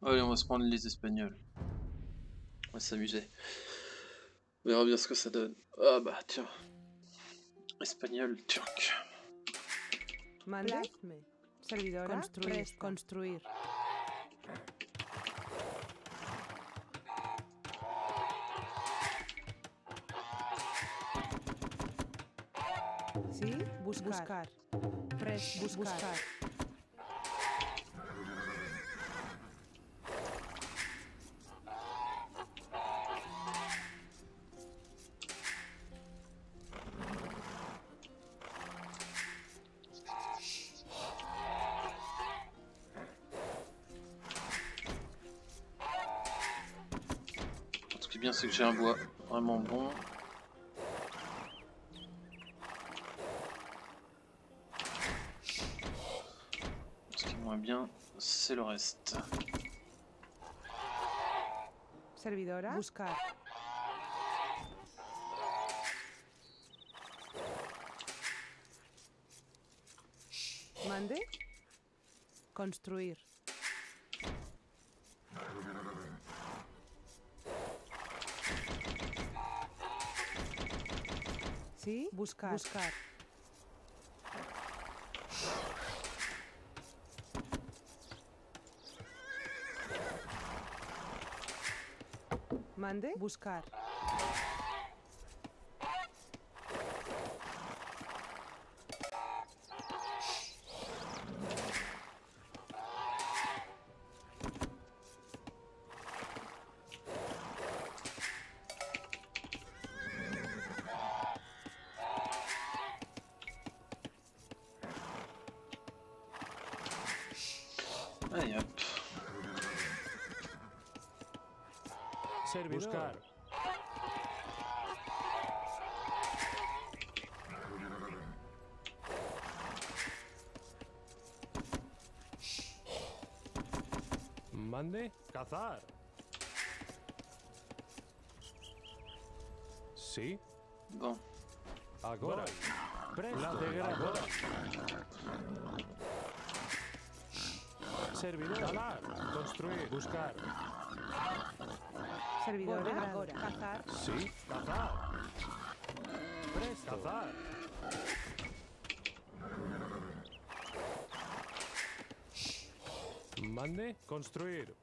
Allez, on va se prendre les Espagnols. On va s'amuser. On verra bien ce que ça donne. Ah bah tiens. Espagnol, turc. Maladme. Servidora. Construir. Sí, buscar. Buscar. Ce qui est bien, c'est que j'ai un bois vraiment bon. Ce qui est moins bien, c'est le reste. Servidora, buscar. Mande, construir. Sí, buscar. Mande, buscar. Allez hop. Servidor. Mande, cazar. Sí. Bon. Agora. La de agora. Servidor. Calar. Construir. Buscar. Servidor. Agora. Cazar. Sí. Cazar. Presto. Cazar. Mande. Construir.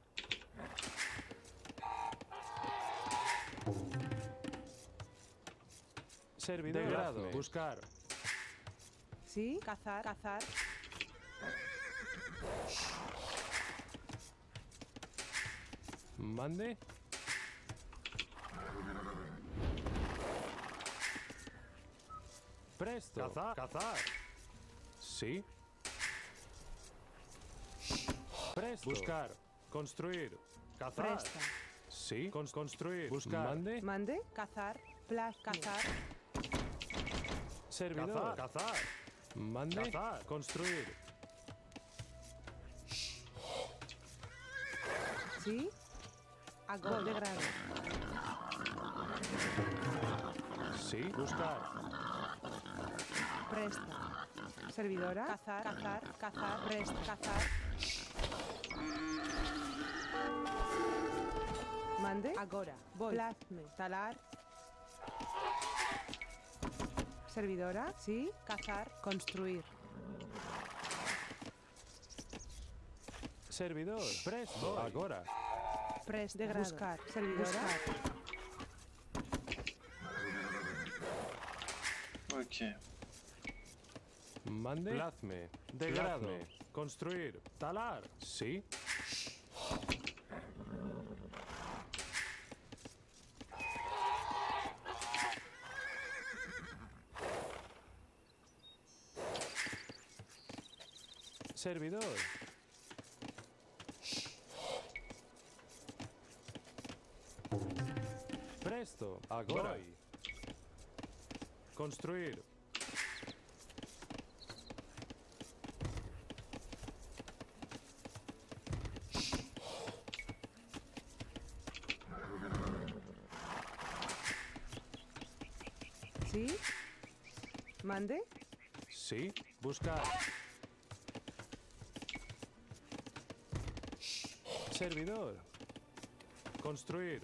Servidor. Degrado. Buscar. Sí. Cazar. Mande. Presto. Cazar. Sí. Presto. Buscar. Construir. Cazar. Presta. Sí. Construir. Buscar. Mande. Cazar. Cazar. Servidor. Cazar. Mande. Cazar. Construir. Sí. Agora. Degrado. Sí. Buscar. Presta. Servidora. Cazar. Presta. Cazar. Mande. Agora. Voy. Plazme. Talar. Servidora. Sí. Cazar. Construir. Servidor. Presto. Agora. Press de buscar. Servidora. Ok. Mande. Plazme. Degrado. Construir. Talar. Sí. Servidor. Presto, agora. Construir. Sí. Mande. Sí. Buscar. Servidor. Construir.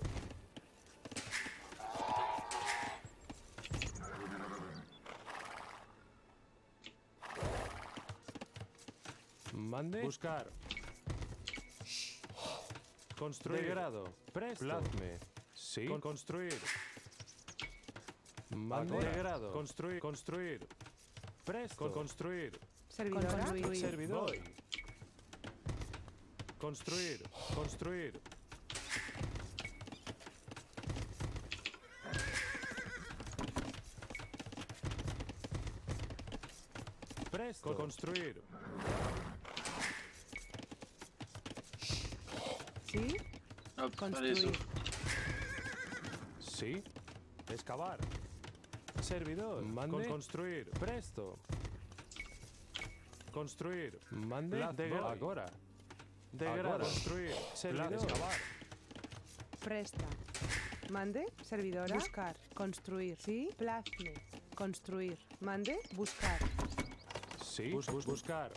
Mande. Buscar. Construir. Degrado. Presto. Plazme. Sí. Construir. Mande. Degrado. Construir. Construir. Presto. Construir. Servidor. Servidor. Voy. Construir. Construir. Presto. Construir. ¿Sí? Construir. ¿Sí? Excavar. Servidor. Mande. Construir. Presto. Construir. Mande. Agora. Degrado. Construir. Servidor. Excavar. Presta. Mande. Servidora. Buscar. Construir. ¿Sí? Plazme. Construir. Mande. Buscar. Sí. Buscar.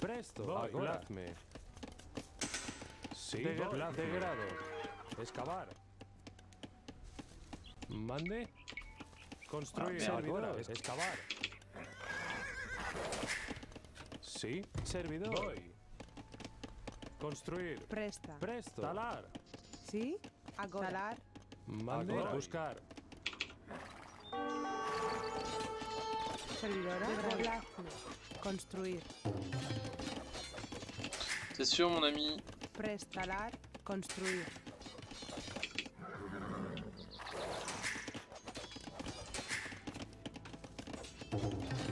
Presto. Agora. Plazme. Sí, degrado. Excavar. Mande. Construir. Servidor. Excavar. Sí. Servidor. Voy. Construir. Presta. Presto. Talar. Sí. Agora. Talar. Mande. Agora. Buscar. Servidora. Degrado. Construir. C'est sûr, mon ami. Prestalar, construir.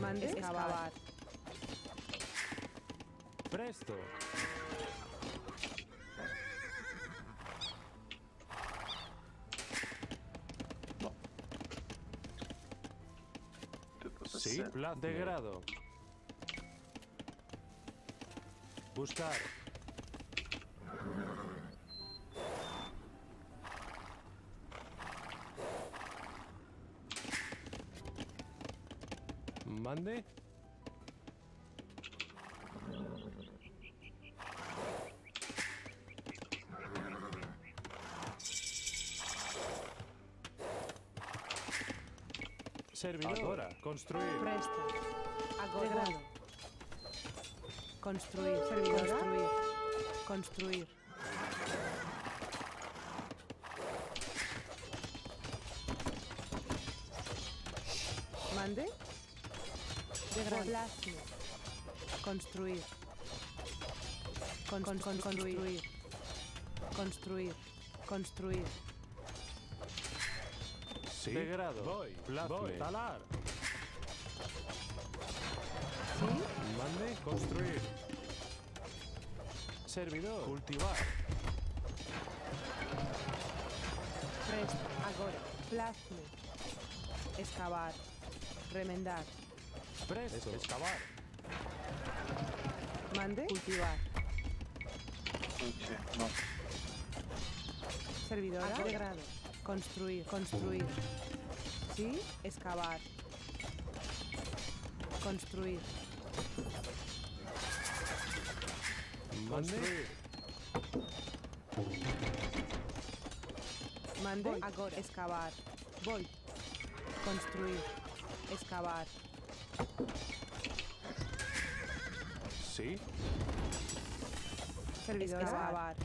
Mande, excavar. Presto. Sí, degrado. Buscar. Mande. Servidora. Construir. Presto. Agora. Construir. Servidora. Construir. Mande. Plazme. Construir. Construir. Construir. Construir. Sí. Degrado. Voy. Plazme. Talar. Sí. Mande. Construir. Servidor. Cultivar. Presto. Agora. Plazme. Excavar. Remendar. Presto. Excavar. Mande. Cultivar. No. Servidora. Degrado. Construir. Construir. Sí. Excavar. Construir. Mande. Mande. Agora. Excavar. Voy. Construir. Excavar. Sí. Servidor. Excavar.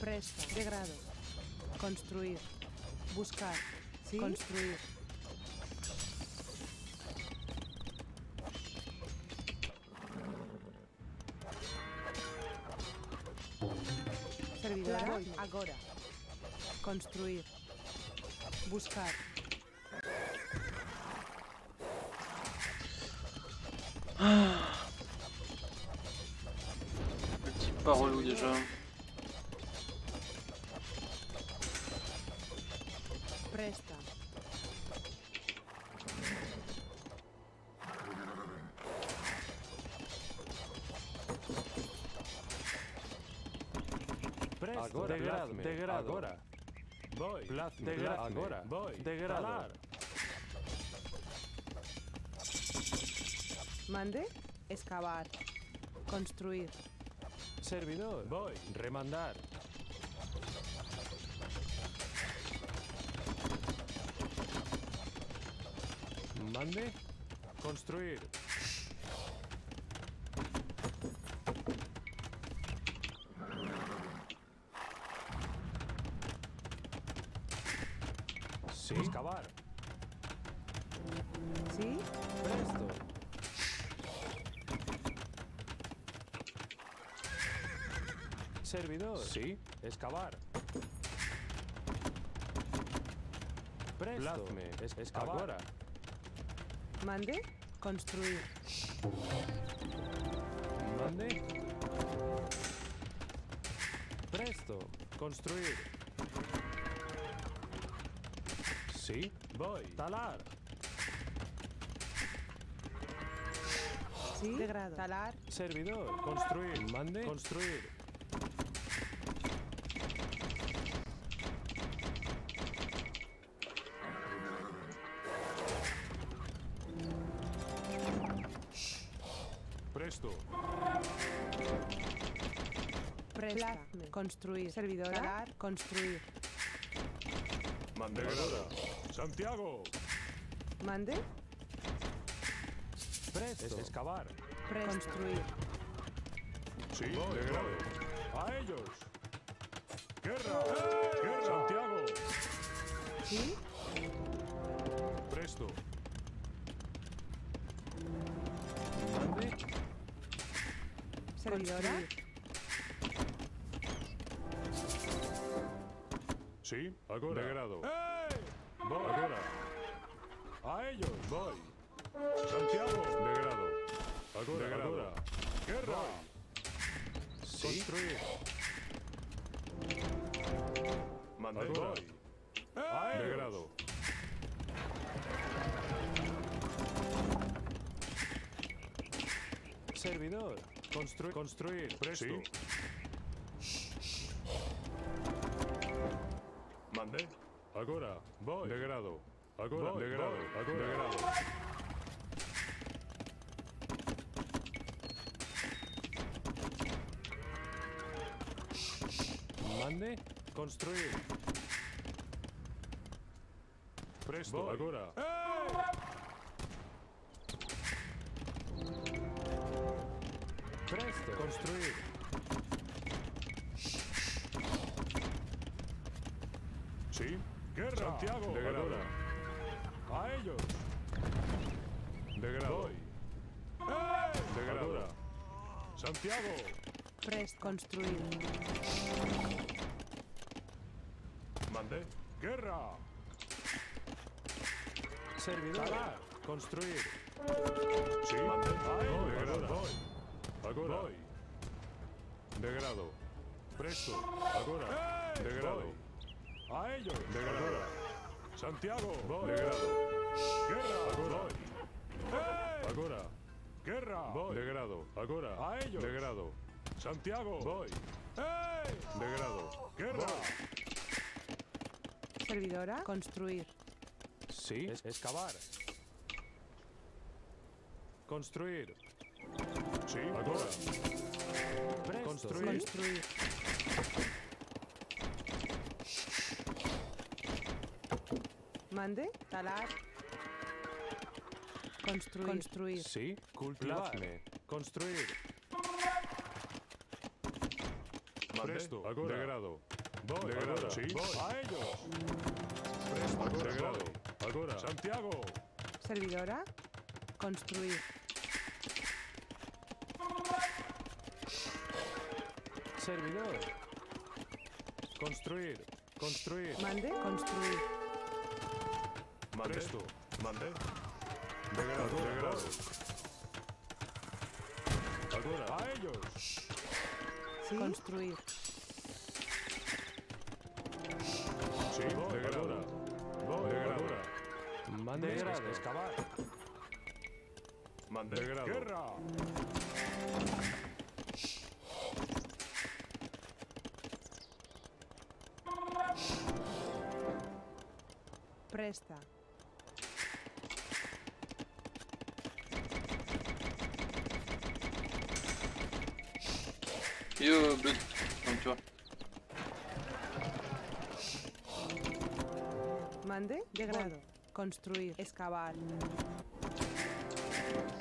Presto. Degrado. Construir. Buscar. ¿Sí? Construir. Servidora. Agora. Construir. Buscar. Le petit parolou déjà. Presta. Agora. Degrado. Agora. Voy. Agora. Voy. Degradar. Mande. Excavar. Construir. Servidor. Voy. Remandar. Mande. Construir. Sí. Excavar. Sí. Presto. Servidor. Sí. Excavar. Presto. Excavar. Ahora. Mande. Construir. Mande. Presto. Construir. Sí. Voy. Talar. Sí. Degrado. Talar. Servidor. Construir. Mande. Construir. Presto. Presta. Construir. Servidor. Talar. Construir. Mande. Santiago. Mande. Presto. Excavar. Construir. Sí. Voy, grave. A ellos. Guerra. ¡Eh! Guerra. Santiago. Sí. Presto. Mande. Servidora. Sí. Agora. Degrado. ¡Eh! Voy. Agora. A ellos. Voy. Santiago. Degrado. Agora. Degrado. Guerra. Voy. ¿Sí? Construir. Mandé. Agora. A ellos. Degrado. Servidor. Construir. Presto. ¿Sí? Mandé. Agora, voy. Degrado. Agora, voy, degrado. Voy. Agora, degrado. Mande. Construir. Presto. Voy. Agora. ¡Hey! Presto. Construir. Sí. Guerra. Santiago. Degrado. A ellos. Degrado. Voy. ¡Eh! Degrado. Santiago. Prest. Construir. Mande. Guerra. Servidor. Talar. Construir. Sí. Mande. Voy. Degrado. Voy. Agora. Voy. Degrado. Presto. Agora. ¡Eh! Degrado. Voy. A ellos. Degradora. Santiago. Voy. Degrado. Guerra. Agora. Voy. Agora. Guerra. Voy. Degrado. Agora. A ellos. Degrado. Santiago. Voy. ¡Ey! Degrado. Guerra. Voy. Servidora. Construir. Sí. Excavar. Construir. Sí. Agora. Presto. Construir. Construir. Mande, talar, construir. Sí, cultivar, construir. Presto, agora. Degrado. Voy, degrado. Sí, voy. A ellos. Presto, agora. Degrado. Agora. Santiago. Servidora, construir. Servidor. Construir. Mande, construir. Mande. Presto. Mande. Degrado. Degrado. Agora. A ellos. Sí. Construir. Sí. Degradora. Voy. Degradora. Mande. Degrado. Excavar. Mande. Degrado. Guerra. presta. Yo, Blood, donc tu vois. Mande, degrado, construir, excavar.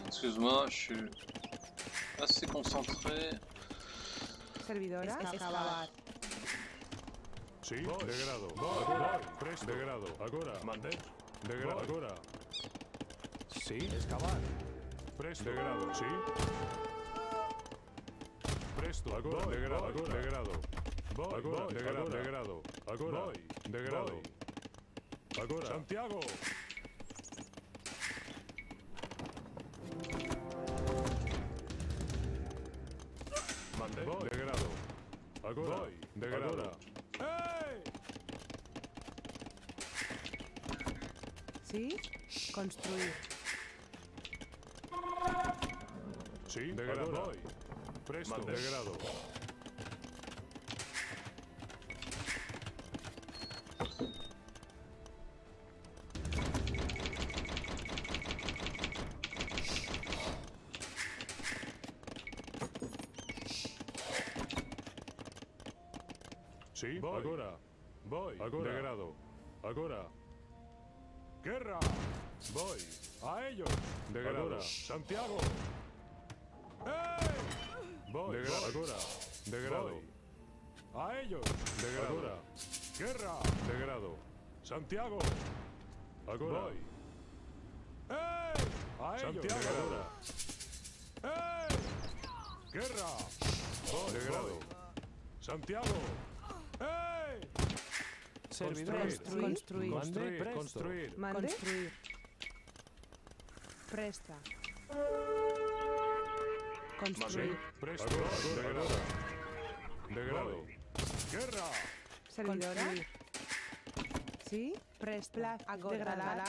Excuse-moi, je suis assez concentré. Servidora, excavar. Sí, degrado, voy, degrado, ahora, mande, degrado, ahora. Sí, excavar. Presto, degrado, sí. Presto, agora, degrado, agora, degrado. Voy, agora, degrado, degrado. Agora, voy, degrado. Agora, Santiago. Mande, voy, degrado. Agora, voy, degrado. ¡Hey! Sí, construir. Sí, degrado, voy. Presto, degrado. Sí, voy. Agora. Voy. Agora. Degrado. Agora. Guerra. Voy. A ellos. Degrado. Santiago. ¡Hey! Voy, degrado, agora, degrado. A ellos, degrado. Agora. Guerra, degrado. Santiago, agora. Voy. ¡Ey! A ellos, degrado. ¡Ey! Guerra, voy, degrado. Santiago, ¡ey! Servidores, construir, construir, construir, construir. Presta. Construir. Presto. Degrado. Degrado. Guerra. Servidora. Sí. Presta. Degradar.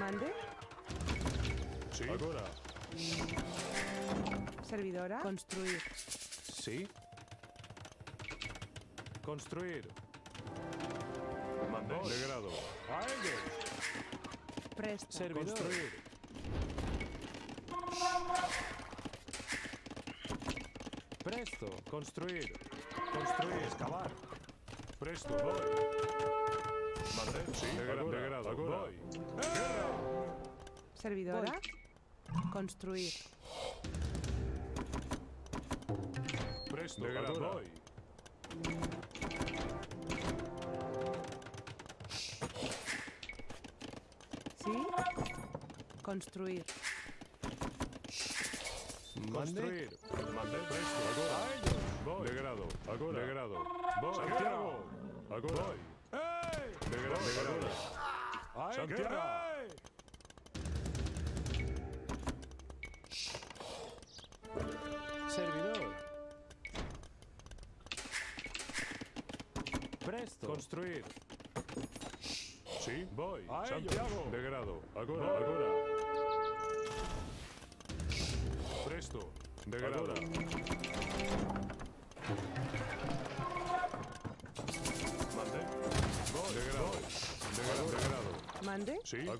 Mande. Sí. Agora. Servidora. Construir. Sí. Construir. Mande. Degrado. A ellos. Presta. Servidor. Construir. Presto, construir, construir, excavar. Presto, voy. Madre, sí, degrado, voy. Servidora, voy. Construir. Presto, degrado, voy. Sí, construir. Construir. Mande presto. Agora. Voy. Degrado. Agora. Degrado. Voy. Santiago. Agora. Voy. ¡Ey! Degrado. Degrado. Santiago. Servidor. Presto. Construir. Sí. Voy. Santiago. Degrado. Agora. Agora. Presto, degrado. Mande. Voy, degrado. Degrado, degrado. Mande. Sí, voy.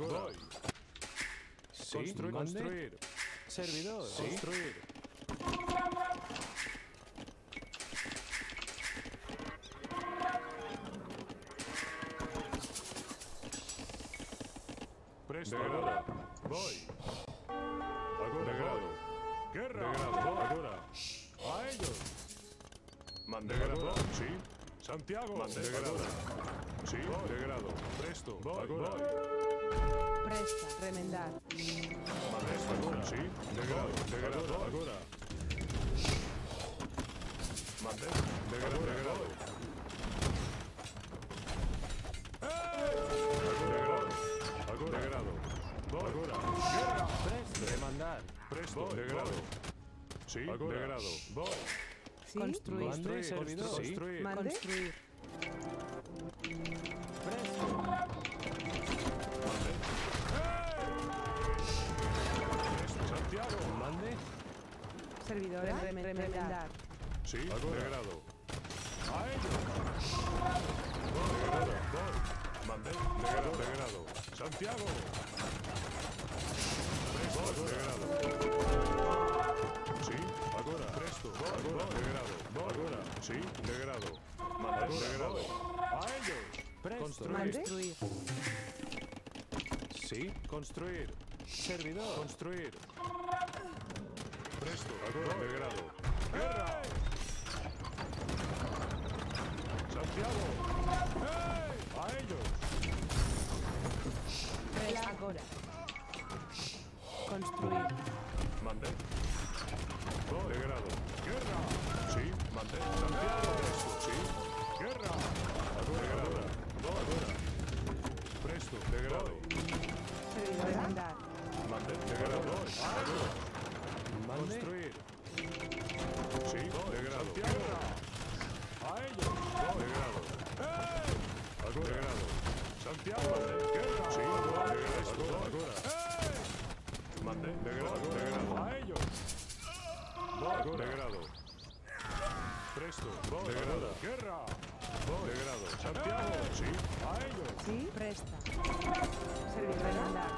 Sí, construir. Construir. Servidor. Sí. Construir. Presto, degrado. Voy. Degrado. Guerra, degrado, agora. A ellos. Mande, degrado, sí. Santiago, mande, degrado. Sí, voy. Degrado. Presto, voy, agora. Voy. Presta, remendar. Mande, agora, sí. Degrado, degrado, agora. Mande, degrado, degrado. Degrado, agora, degrado. Voy, agora. Guerra, presto, remandar. Presto, voy, degrado. Voy. Sí, agora. Degrado. Voy. ¿Sí? Construir. Mande, servidor. Construir. ¿Sí? Construir. Presto. Mande. ¡Hey! Presto, Santiago. Mande. Servidor. Remendar. Sí, agora. Degrado. A Construir. Sí, construir. Servidor. Construir. Presto. Agora. Degrado. Guerra. Santiago. ¡Hey! A ellos. Agora. Construir. Mandé. Degrado. Guerra. Sí. Mandé. Santiago. Presto. Sí. Guerra. Agora. Presto, degrado. Mandar. Degrado. Construir. Sí, degrado. A ellos. Degrado. ¡Eh! Degrado. Santiago. Sí, degrado. ¡Eh! Mandar. Degrado. Degrado. A ellos. Degrado. Presto, degrado. Guerra. Degrado. Santiago. Sí. A ellos. Sí. Presta. Servir. Mandar.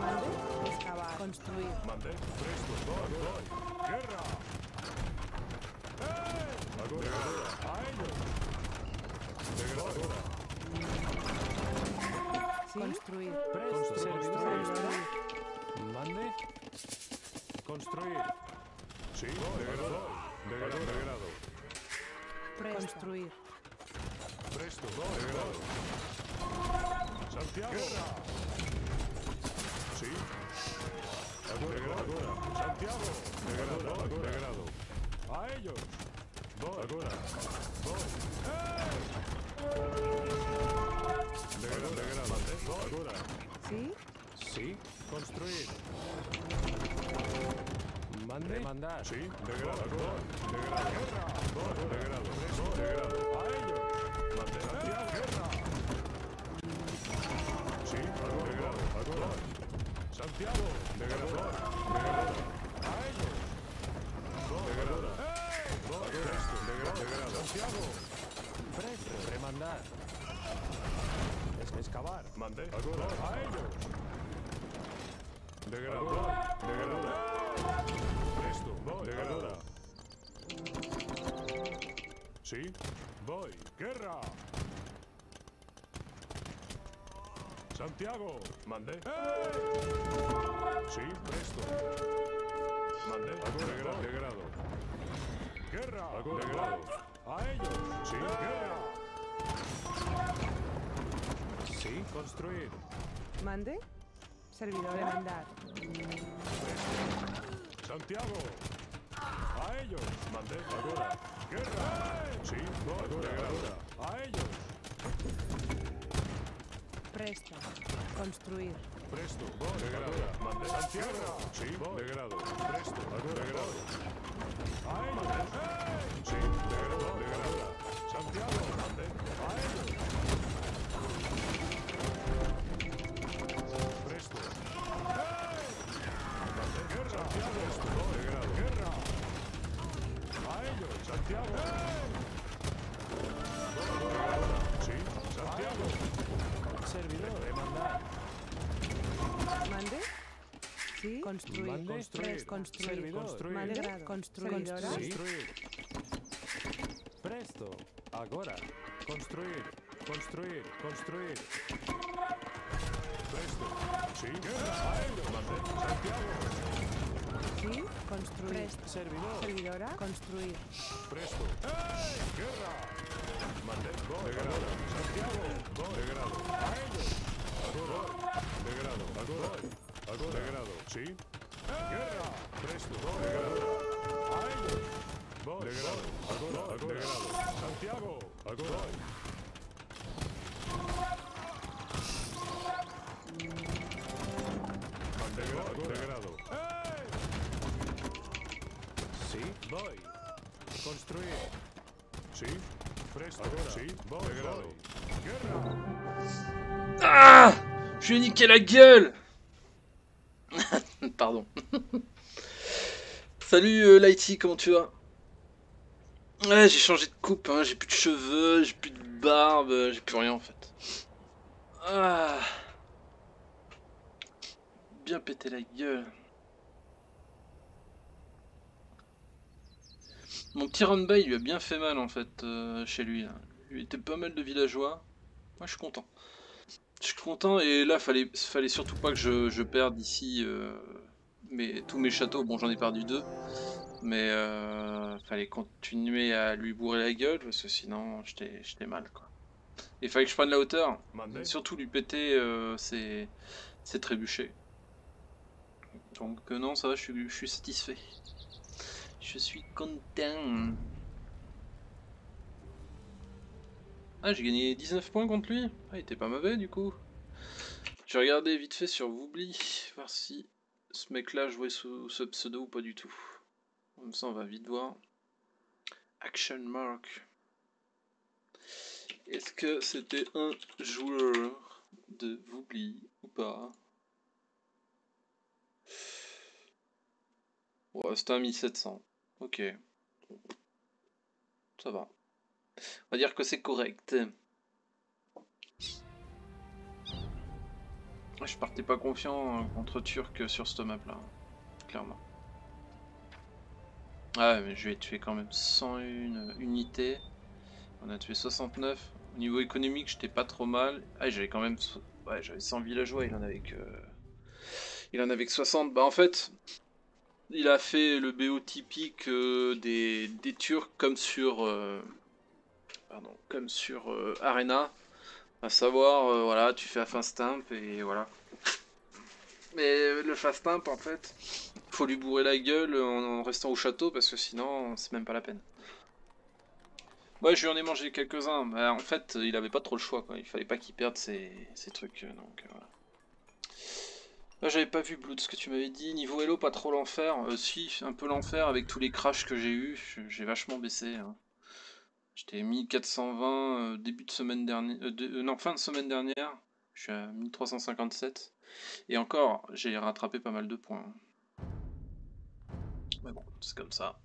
Mande. Excavar. Construir. Mande. Presto. Voy. Guerra. ¡Eh! Degrado. A ellos. Degrado. Sí. Construir. Presto. Servir. Mande. Construir. Sí. Degrado. Degrado. Degrado. Presto. Construir. Presto, degrado. Santiago. Guerra. Sí. Agora. Santiago. Degrado. A ellos. Agora. Degrado. Agora. Sí. Sí. Construir. Mande. Mandar. Sí. Degrado. Degrado. Guerra. Degrado. Presto. A ellos. Santiago, degrado, a ellos, degrado, degrado, Santiago, presto, remandar, excavar, mandé, a ellos, degrado, presto, degrado, sí, voy, guerra. Santiago, mandé. Sí, presto. Mandé. Degrado. Degrado. Guerra. Degrado. A ellos. Sí, guerra. Sí, construir. Mande. Servidor de mandar. Presto. Santiago. A ellos. Mandé. Agora. Guerra. Sí, degrado. A ellos. Presto. Construir. Presto. Degrado. Mandé. Santiago. Sí. Degrado. Presto. Degrado. A ellos. Sí. Degrado. Santiago. Mandé. A ellos. Presto. Mandé. Guerra. Santiago. Degrado. Guerra. A ellos. Santiago. Sí. Santiago. Servidor, demandar. ¿Mande? Sí. Construir. Mande. Construir. Construir. Servidor. Construir. Mande. Construir. Construir. Presto. Agora. Construir. Construir. Construir. Presto. Sí. Mande. Santiago. Sí. Construir. Presto. Servidor. Servidora. Construir. Presto. Guerra. Mandé. Degrado. Santiago. Degrado. A ellos. Degrado. Agora. Degrado. Sí. Guerra. Presto. Degrado. A ellos. Degrado. Agora. Degrado. Santiago. Agora. Mandé. Degrado. Sí. Voy. Construir. Sí. Presto. Sí, degrado. Ah, j'ai niqué la gueule. Pardon. Salut Lighty, comment tu vas? Ouais, j'ai changé de coupe, hein. J'ai plus de cheveux, j'ai plus de barbe, j'ai plus rien en fait. Ah. Bien pété la gueule. Mon petit Rumba, il lui a bien fait mal en fait, chez lui. Hein. Il était pas mal de villageois. Moi je suis content. Je suis content et là fallait surtout pas que je perde ici tous mes châteaux. Bon, j'en ai perdu deux. Mais fallait continuer à lui bourrer la gueule parce que sinon j'étais mal quoi. Il fallait que je prenne la hauteur. Et surtout lui péter ses trébuchets. Donc non, ça va, je suis satisfait. Je suis content. Ah, j'ai gagné 19 points contre lui. Ah, il était pas mauvais du coup. J'ai regardé vite fait sur Voobly, voir si ce mec là jouait sous ce pseudo ou pas du tout. Comme ça on va vite voir. Action Mark. Est-ce que c'était un joueur de Voobly ou pas? Ouais, c'était un 1700. Ok. Ça va. On va dire que c'est correct. Je partais pas confiant contre Turc sur cette map là. Clairement. Ah mais je vais tuer quand même 101 unités. On a tué 69. Au niveau économique, j'étais pas trop mal. Ah, j'avais quand même... Ouais, j'avais 100 villageois, il en avait que... Il en avait que 60. Bah en fait... Il a fait le BO typique des Turcs comme sur... comme sur Arena, à savoir, voilà, tu fais un fast imp et voilà. Mais le fast imp, en fait, faut lui bourrer la gueule en restant au château parce que sinon, c'est même pas la peine. Ouais, je lui en ai mangé quelques-uns. Bah, en fait, il avait pas trop le choix, quoi. Il fallait pas qu'il perde ses trucs. Donc, voilà. Là, j'avais pas vu Blood, ce que tu m'avais dit. Niveau Hello, pas trop l'enfer. Si, un peu l'enfer avec tous les crashs que j'ai eu. J'ai vachement baissé. Hein. J'étais 1420 début de semaine dernière, fin de semaine dernière, je suis à 1357 et encore j'ai rattrapé pas mal de points. Mais bon, c'est comme ça.